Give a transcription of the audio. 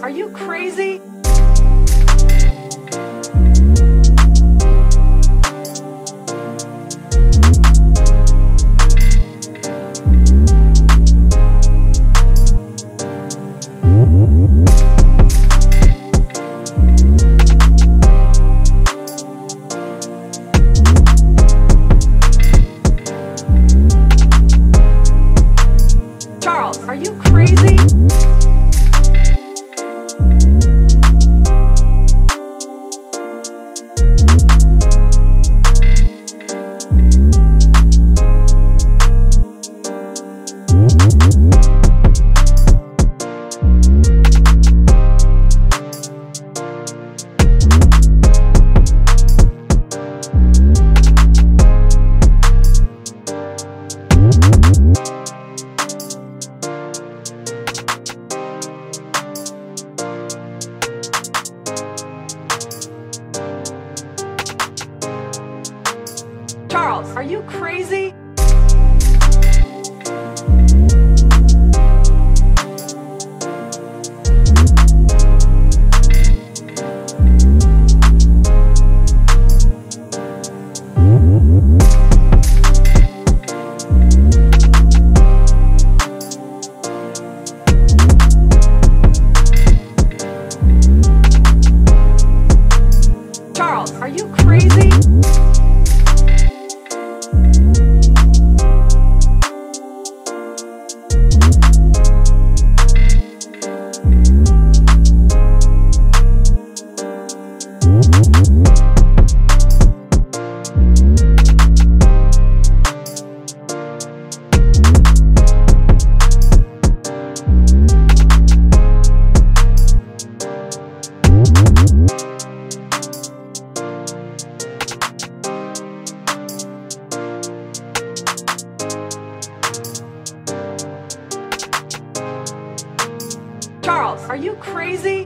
Are you crazy? Are you crazy? Charles, are you crazy? Charles, are you crazy? Charles, are you crazy?